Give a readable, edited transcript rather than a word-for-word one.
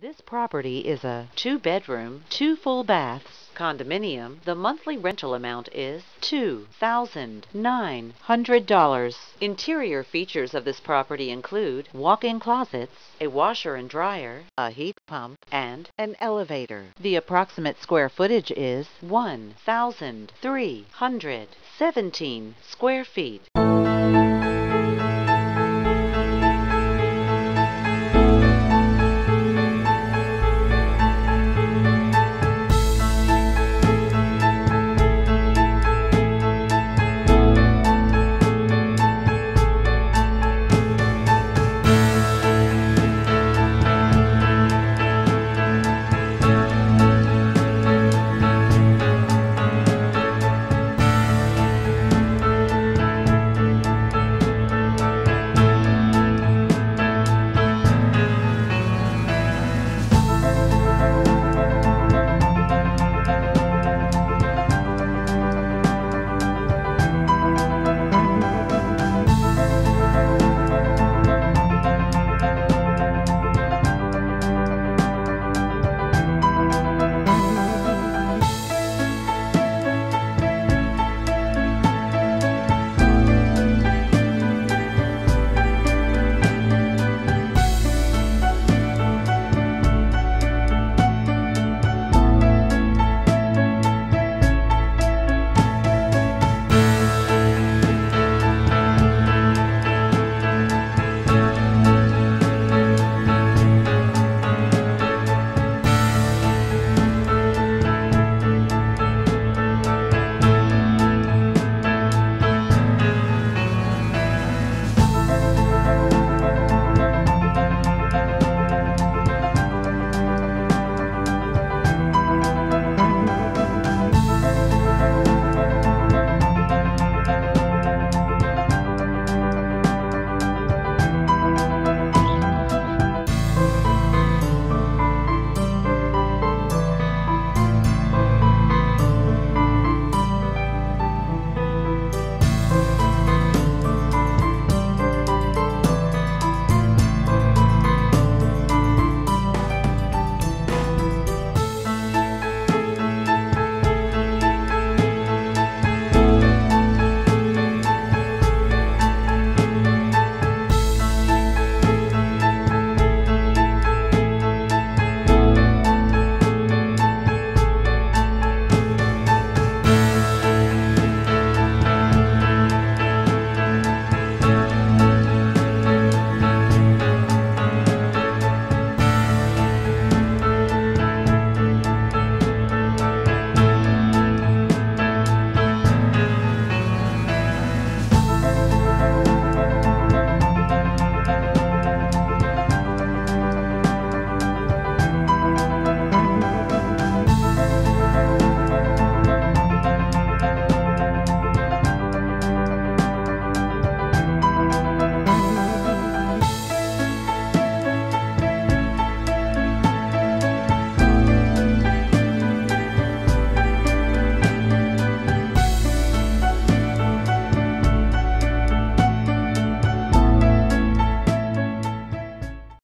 This property is a 2-bedroom, 2 full baths condominium. The monthly rental amount is $2,900. Interior features of this property include walk-in closets, a washer and dryer, a heat pump, and an elevator. The approximate square footage is 1,317 square feet.